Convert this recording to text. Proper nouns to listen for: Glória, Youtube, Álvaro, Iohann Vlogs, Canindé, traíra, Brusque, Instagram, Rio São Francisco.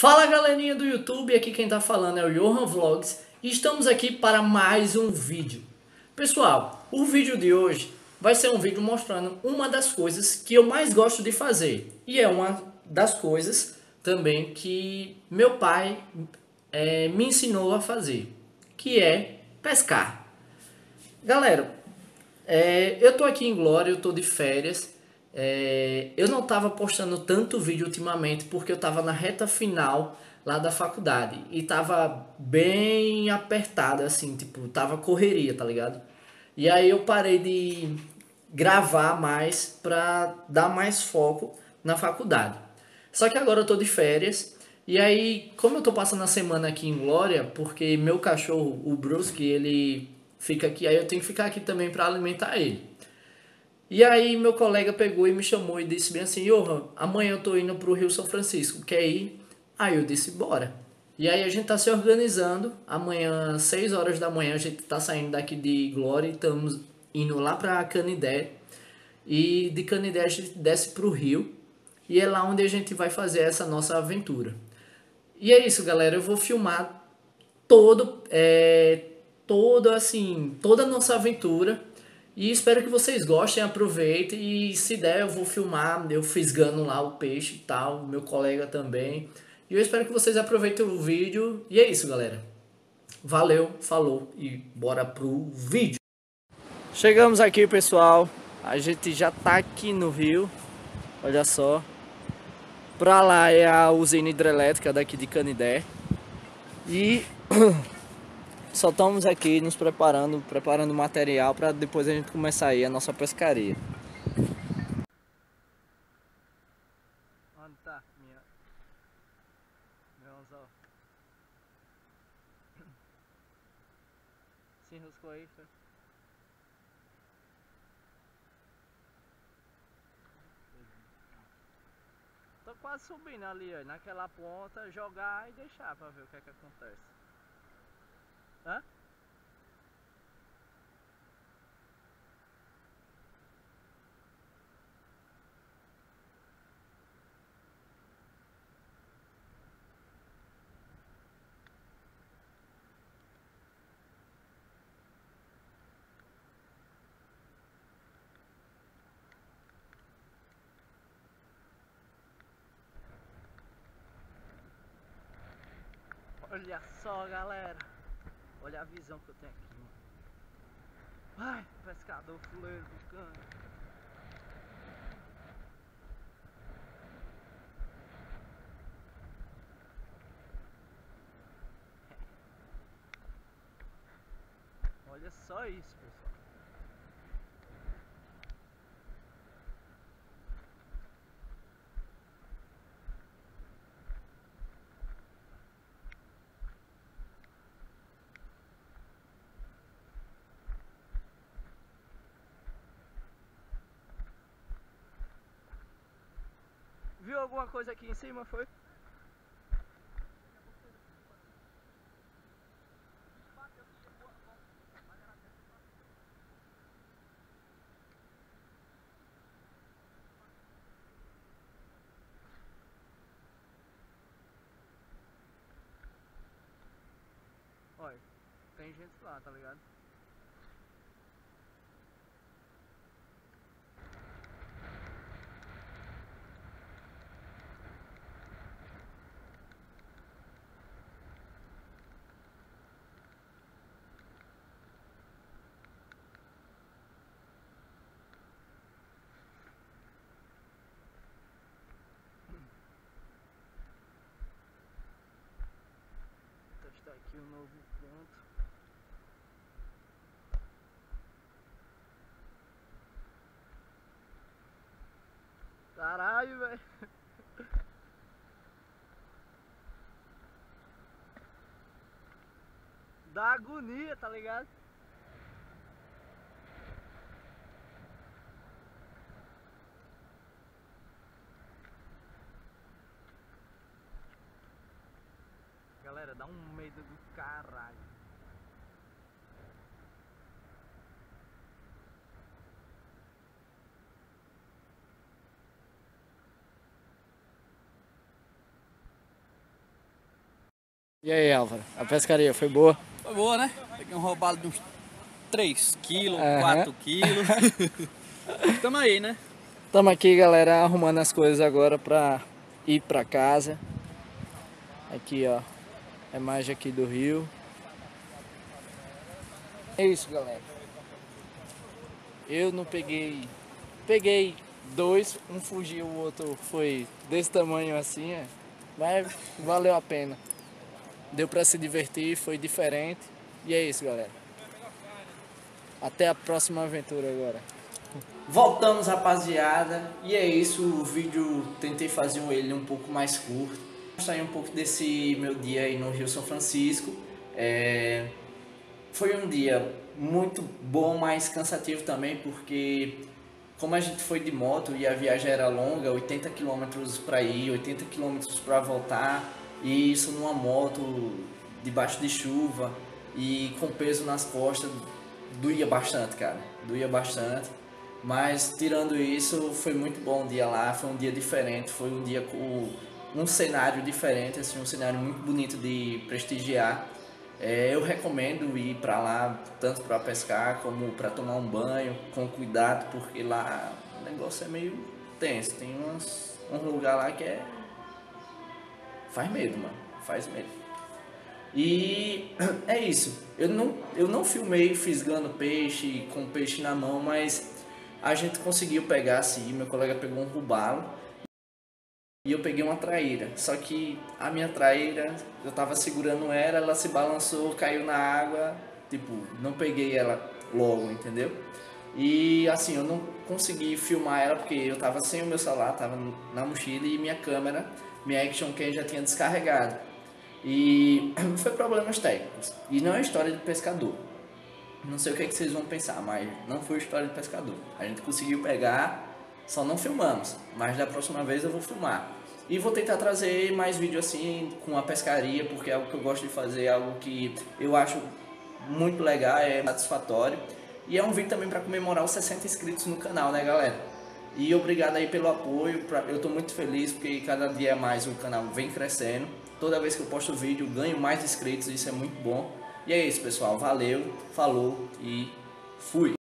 Fala galerinha do YouTube, aqui quem tá falando é o Iohann Vlogs e estamos aqui para mais um vídeo. Pessoal, o vídeo de hoje vai ser um vídeo mostrando uma das coisas que eu mais gosto de fazer. E é uma das coisas também que meu pai me ensinou a fazer, que é pescar. Galera, eu tô aqui em Glória, eu tô de férias. Eu não estava postando tanto vídeo ultimamente porque eu estava na reta final lá da faculdade e estava bem apertada, assim, tipo, tava correria, tá ligado? E aí eu parei de gravar mais para dar mais foco na faculdade. Só que agora eu tô de férias e aí, como eu tô passando a semana aqui em Glória, porque meu cachorro, o Brusque, ele fica aqui, aí eu tenho que ficar aqui também para alimentar ele. E aí meu colega pegou e me chamou e disse bem assim: Iohann, amanhã eu tô indo pro Rio São Francisco, quer ir? Aí eu disse, bora. E aí a gente tá se organizando, amanhã às 6 horas da manhã a gente tá saindo daqui de Glória e estamos indo lá pra Canindé. E de Canindé a gente desce pro Rio e é lá onde a gente vai fazer essa nossa aventura. E é isso, galera, eu vou filmar toda a nossa aventura. E espero que vocês gostem, aproveitem e se der eu vou filmar, eu fisgando lá o peixe e tal, meu colega também. E eu espero que vocês aproveitem o vídeo. E é isso, galera. Valeu, falou e bora pro vídeo. Chegamos aqui, pessoal. A gente já tá aqui no Rio. Olha só. Pra lá é a usina hidrelétrica daqui de Canindé. E... só estamos aqui nos preparando material para depois a gente começar aí a nossa pescaria. Onde tá meu anzol? Se enroscou aí, foi? Tô quase subindo ali, ó, naquela ponta, jogar e deixar para ver o que é que acontece. Hã? Olha só, galera. Olha a visão que eu tenho aqui, mano. Ai, pescador fuleiro do cano. Olha só isso, pessoal. Viu alguma coisa aqui em cima, foi? Olha, tem gente lá, tá ligado? Aqui um novo ponto. Caralho, velho. Dá agonia, tá ligado? Galera, dá um medo do caralho. E aí, Álvaro, a pescaria foi boa? Foi boa, né? Peguei um roubado de uns 3 quilos, 4 quilos. Tamo aí, né? Tamo aqui, galera, arrumando as coisas agora pra ir pra casa. Aqui, ó, a imagem aqui do rio. É isso, galera. Eu não peguei... Peguei dois, um fugiu, o outro foi desse tamanho assim, é. Mas valeu a pena. Deu pra se divertir, foi diferente. E é isso, galera. Até a próxima aventura agora. Voltamos, rapaziada. E é isso, o vídeo tentei fazer ele um pouco mais curto. Saí um pouco desse meu dia aí no Rio São Francisco. Foi um dia muito bom, mas cansativo também, porque como a gente foi de moto e a viagem era longa, 80 km pra ir, 80 km pra voltar, e isso numa moto debaixo de chuva e com peso nas costas, doía bastante, cara, doía bastante. Mas tirando isso, foi muito bom o dia lá, foi um dia diferente, foi um dia com um cenário diferente, assim, um cenário muito bonito de prestigiar. Eu recomendo ir para lá tanto para pescar como para tomar um banho, com cuidado, porque lá o negócio é meio tenso, tem um lugar lá que é... Faz medo, mano. Faz medo. E é isso. Eu não filmei fisgando peixe, com peixe na mão, mas a gente conseguiu pegar, assim. Meu colega pegou um robalo e eu peguei uma traíra. Só que a minha traíra, eu tava segurando ela se balançou, caiu na água. Tipo, não peguei ela logo, entendeu? E assim, eu não consegui filmar ela porque eu tava sem o meu celular, tava na mochila e minha câmera... Minha action cam já tinha descarregado. E foi problemas técnicos. E não é história de pescador. Não sei o que, que vocês vão pensar, mas não foi história de pescador. A gente conseguiu pegar, só não filmamos. Mas da próxima vez eu vou filmar. E vou tentar trazer mais vídeo assim com a pescaria, porque é algo que eu gosto de fazer, é algo que eu acho muito legal, é satisfatório. E é um vídeo também para comemorar os 60 inscritos no canal, né, galera? E obrigado aí pelo apoio, eu estou muito feliz porque cada dia mais o canal vem crescendo. Toda vez que eu posto vídeo ganho mais inscritos, isso é muito bom. E é isso, pessoal, valeu, falou e fui!